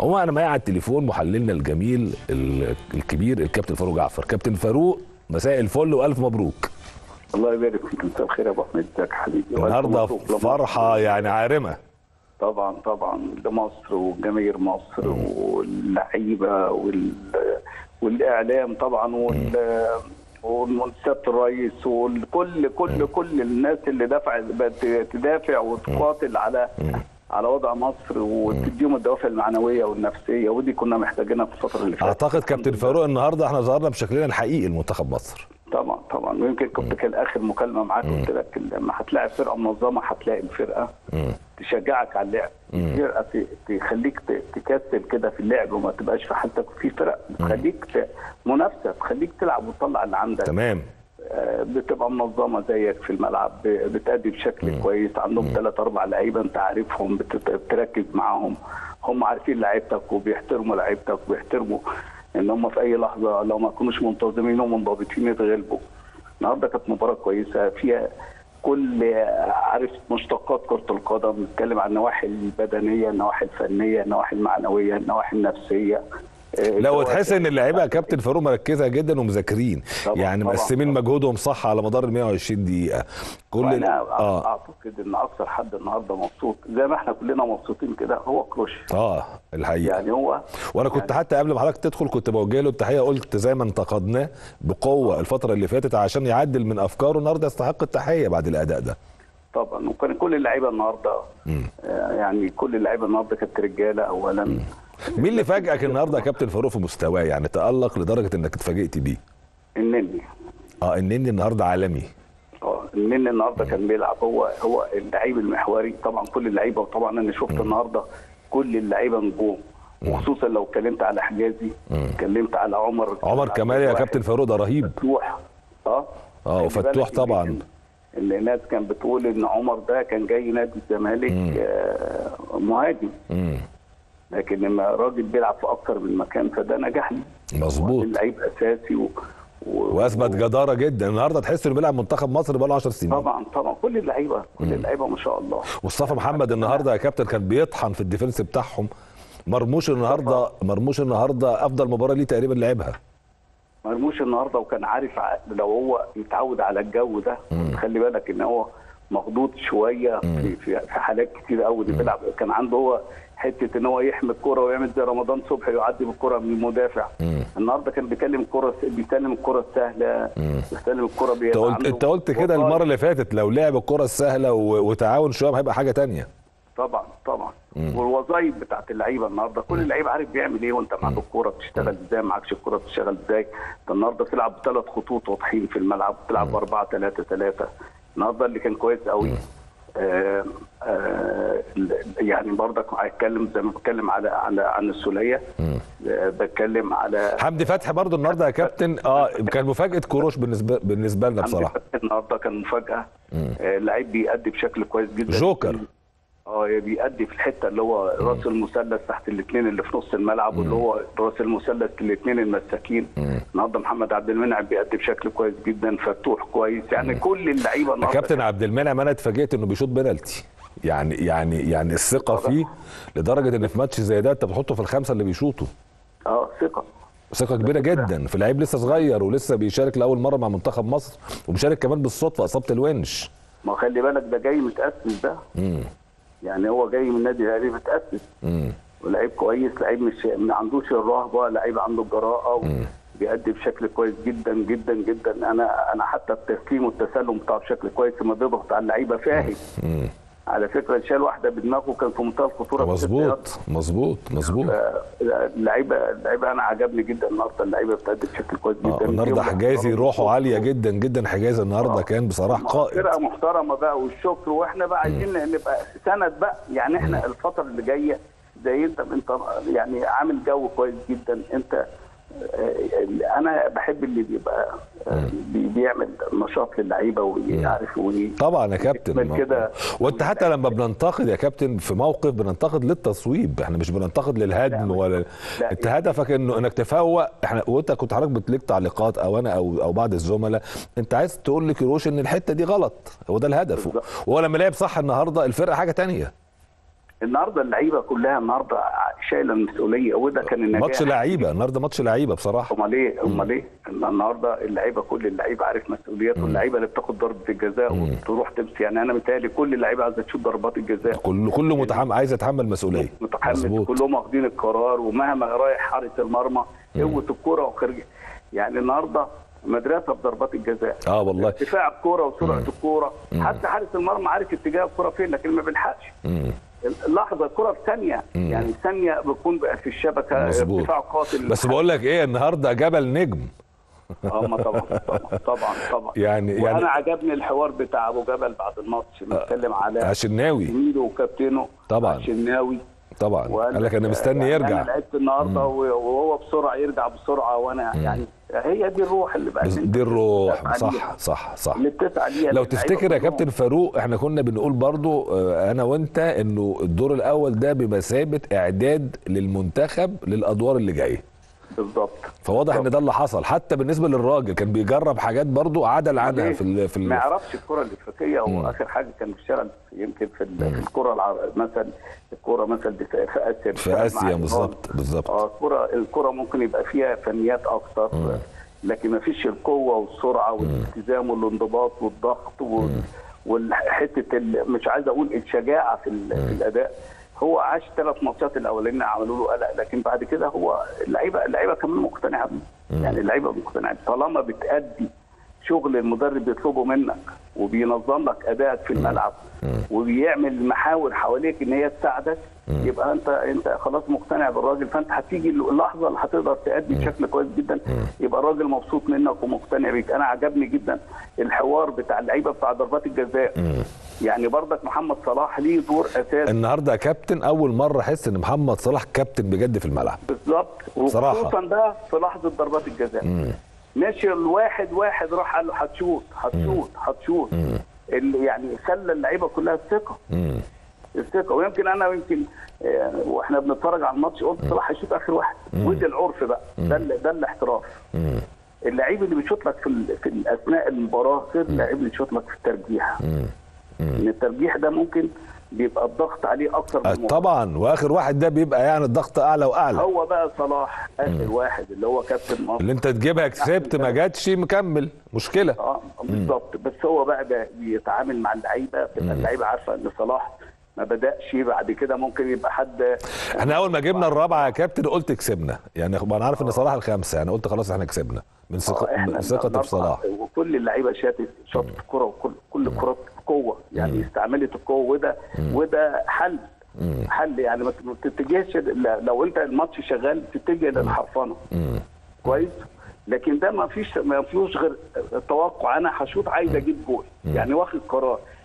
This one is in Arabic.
عموما انا معايا على التليفون محللنا الجميل الكبير الكابتن فاروق جعفر. كابتن فاروق، مساء الفل والف مبروك. الله يبارك فيك، مساء الخير يا ابو حميد. ازيك يا حبيبي؟ النهارده فرحه يعني عارمه. طبعا لمصر وجماهير مصر واللعيبه والاعلام طبعا والسيادة الرئيس وكل كل كل الناس اللي دفعت بتدافع وتقاتل على وضع مصر وتديهم الدوافع المعنويه والنفسيه، ودي كنا محتاجينها في الفتره اللي فاتت. اعتقد كابتن فاروق النهارده احنا ظهرنا بشكلنا الحقيقي لمنتخب مصر. طبعا ويمكن كنت كان اخر مكالمه معاك قلت لك لما هتلاعب فرقه منظمه هتلاقي الفرقه تشجعك على اللعب، فرقه تخليك تكسل كده في اللعب وما تبقاش في حالتك، وفي فرق تخليك منافسه تخليك تلعب وتطلع اللي عندك. تمام، بتبقى منظمه زيك في الملعب، بتأدي بشكل كويس، عندهم 3 4 لعيبه انت عارفهم بتركز معاهم، هم عارفين لعيبتك وبيحترموا لعيبتك وبيحترموا ان هم في اي لحظه لو ما كانوش منتظمين ومنضبطين يتغلبوا. النهارده كانت مباراه كويسه فيها كل عارف مشتقات كره القدم، بنتكلم عن النواحي البدنيه، النواحي الفنيه، النواحي المعنويه، النواحي النفسيه. لو تحس ان اللعيبه يا كابتن فاروق مركزه جدا ومذاكرين، يعني مقسمين مجهودهم صح على مدار ال 120 دقيقه. كل اعتقد ان اكثر حد النهارده مبسوط زي ما احنا كلنا مبسوطين كده هو كيروش. الحقيقه يعني هو، وانا كنت حتى قبل ما حضرتك تدخل كنت بوجه له التحيه، قلت زي ما انتقدناه بقوه الفتره اللي فاتت عشان يعدل من افكاره، النهارده يستحق التحيه بعد الاداء ده. طبعا وكان كل اللعيبه النهارده يعني كل اللعيبه النهارده كانت رجاله اولا. مين اللي فاجئك النهارده يا كابتن فاروق في مستواه، يعني تألق لدرجه انك اتفاجئت بيه؟ النني. النني النهارده عالمي. النني النهارده كان بيلعب، هو اللعيب المحوري طبعا، كل اللعيبه، وطبعا انا شفت النهارده كل اللعيبه نجوم، وخصوصا لو اتكلمت على حجازي، اتكلمت على عمر كمال يا كابتن فاروق، ده رهيب. فتوح وفتوح طبعا، اللي الناس كانت بتقول ان عمر ده كان جاي نادي الزمالك مهاجم، لكن لما راجل بيلعب في اكتر من مكان فده نجاح ليه. مظبوط، اللعيب اساسي واثبت جداره جدا، النهارده تحس انه بيلعب منتخب مصر بقاله 10 سنين. طبعا كل اللعيبه ما شاء الله. مصطفى محمد النهارده يا كابتن كان بيطحن في الديفنس بتاعهم. مرموش النهارده افضل مباراه ليه تقريبا لعبها. مرموش النهارده وكان عارف لو هو متعود على الجو ده، خلي بالك ان هو مخضوض شويه في حالات كتير قوي اللي بيلعب، كان عنده هو حته ان هو يحمي الكوره ويعمل زي رمضان صبحي ويعدي بالكوره من المدافع. النهارده كان بيتكلم الكوره السهله، بيتكلم الكوره انت قلت كده المره اللي فاتت لو لعب الكوره السهله وتعاون شويه هيبقى حاجه ثانيه. طبعا والوظائف بتاعت اللعيبه النهارده، كل اللعيب عارف بيعمل ايه، وانت معاك الكوره بتشتغل ازاي، معاكش الكوره بتشتغل ازاي. انت النهارده بتلعب ب3 خطوط واضحين في الملعب، بتلعب ب4-3-3 النهارده اللي كان كويس قوي. يعني برضك هتكلم زي ما بتكلم على عن السوليه، بتكلم على حمدي فتحي برضو النهارده يا كابتن. كان مفاجاه كيروش بالنسبه لنا بصراحه. حمدي فتحي النهارده كان مفاجاه، لعيب بيأدي بشكل كويس جدا، جوكر. بيأدي في الحته اللي هو راس المثلث تحت الاثنين اللي في نص الملعب، واللي هو راس المثلث الاثنين المساكين. النهارده محمد عبد المنعم بيأدي بشكل كويس جدا، فتوح كويس، يعني كل اللعيبه النهارده. كابتن عبد المنعم انا اتفاجئت انه بيشوط بنالتي، يعني الثقه فيه لدرجه ان في ماتش زي ده انت بتحطه في ال5 اللي بيشوطوا. ثقه كبيره جدا في لعيب لسه صغير ولسه بيشارك لاول مره مع منتخب مصر، ومشارك كمان بالصدفه اصابه الونش. ما خلي بالك ده جاي متأسس ده. يعني هو جاي من نادي الاهلي متأسس، ولعيب كويس، لعيب مش ما عندوش الرهبه، لعيب عنده الجراءه، بيأدي بشكل كويس جدا جدا جدا. انا حتى التسليم والتسلم بتاعه بشكل كويس، لما بيضغط على اللعيبه فاهم. على فكره شال واحده بدماغه كان في منتهى الخطوره. مظبوط اللعيبه انا عجبني جدا النهارده، اللعيبه بتأدي بشكل كويس جدا. النهارده حجازي روحه عاليه جدا جدا، حجازي النهارده كان بصراحه قائد. فرقه محترمه بقى والشكر، واحنا بقى عايزين نبقى سند بقى، يعني احنا الفتره اللي جايه زي انت يعني عامل جو كويس جدا. انت انا بحب اللي بيبقى بيعمل نشاط للعيبه ويعرف طبعا يا كابتن كده. وانت حتى لما بننتقد يا كابتن في موقف بننتقد للتصويب، احنا مش بننتقد للهدم ولا لا. انت هدفك انك تفوق احنا، وانت كنت حضرتك بتليك تعليقات او انا او بعض الزملاء، انت عايز تقول لكيروش ان الحته دي غلط، هو ده الهدف. هو لما لعب صح النهارده الفرقه حاجه ثانيه. النهارده اللعيبه كلها النهارده شايله المسؤوليه، وده كان النجاح. ماتش لعيبه النهارده، ماتش لعيبه بصراحه. امال ايه النهارده اللعيبه، كل اللعيبه عارف مسؤولياته، واللعيبه اللي بتاخد ضربه الجزاء وتروح تمسك، يعني انا متهيألي كل اللعيبه عايزه تشوف ضربات الجزاء، كله متحمل، عايز يتحمل مسؤوليه، متحمل، كلهم واخدين القرار، ومهما رايح حارس المرمى قوه الكوره وخارجه. يعني النهارده مدرسه في ضربات الجزاء، والله ارتفاع الكوره وسرعه الكوره، حتى حارس المرمى عارف اتجاه الكوره فين، لكن ما بيلحقش اللحظه، الكره في ثانيه، يعني ثانيه بتكون في الشبكه، ارتفاع قاتل. بس بقول لك ايه، النهارده جبل نجم. طبعا يعني انا عجبني الحوار بتاع ابو جبل بعد الماتش، بيتكلم على الشناوي، زميله وكابتنه طبعا الشناوي، طبعا قال لك انا مستني يرجع، يعني انا لعبت النهارده وهو بسرعه يرجع بسرعه، وانا يعني هي دي الروح اللي بقى، دي الروح، صح اللي بتسعى ليها. لو تفتكر يا كابتن فاروق، احنا كنا بنقول برضو انا وانت انه الدور الاول ده بمثابه اعداد للمنتخب للادوار اللي جايه. بالظبط، فواضح ان ده اللي حصل، حتى بالنسبه للراجل كان بيجرب حاجات برضو عدل عنها في ما يعرفش الكره الافريقيه، واخر حاجه كان بيشتغل يمكن في الكره مثلا، الكره مثلا في اسيا بالظبط الكره ممكن يبقى فيها فنيات اكتر، لكن ما فيش القوه والسرعه والالتزام والانضباط والضغط والحته مش عايز اقول الشجاعه في الاداء. هو عاش 3 ماتشات الاولانيين عملوا له قلق، لكن بعد كده هو اللعيبه كمان مقتنعه بيه، يعني اللعيبه مقتنعه طالما بتأدي شغل المدرب بيطلبه منك، وبينظم لك ادائك في الملعب، وبيعمل محاور حواليك ان هي تساعدك، يبقى انت خلاص مقتنع بالراجل، فانت هتيجي اللحظه اللي هتقدر تأدي بشكل كويس جدا، يبقى الراجل مبسوط منك ومقتنع بيك. انا عجبني جدا الحوار بتاع اللعيبه بتاع ضربات الجزاء، يعني برضك محمد صلاح ليه دور اساسي النهارده يا كابتن. اول مره احس ان محمد صلاح كابتن بجد في الملعب، بالظبط، وخصوصا ده في لحظه ضربات الجزاء، ماشي الواحد واحد راح قال له هتشوط، يعني خلى اللعيبه كلها الثقه. ويمكن انا واحنا بنتفرج على الماتش قلت صلاح هيشوط اخر واحد، ودي العرف بقى، ده الاحتراف. اللعيب اللي بيشوط لك في اثناء المباراه غير اللعيب اللي بيشوط لك في الترجيح، ان الترجيح ده ممكن بيبقى الضغط عليه اكتر من طبعا، واخر واحد ده بيبقى يعني الضغط اعلى واعلى. هو بقى صلاح اخر واحد اللي هو كابتن مصر، اللي انت تجيبها كسبت، ما جاتش مكمل، مشكله. بالظبط، بس هو بقى بيتعامل مع اللعيبه، بتبقى اللعيبه عارفه ان صلاح ما بدأش، بعد كده ممكن يبقى حد. احنا اول ما جبنا الرابعه يا كابتن قلت كسبنا، يعني انا عارف ان صلاح الخامسه، انا قلت خلاص احنا كسبنا من ثقه في صلاح، وكل اللعيبه شاطت الكره، وكل الكرات قوه، يعني استعملت القوه، وده حل، يعني ما تتجهش، لو انت الماتش شغال تتجه للحرفنه كويس، لكن ده ما فيهوش غير توقع، انا هشوط عايز اجيب جول، يعني واخد قرار.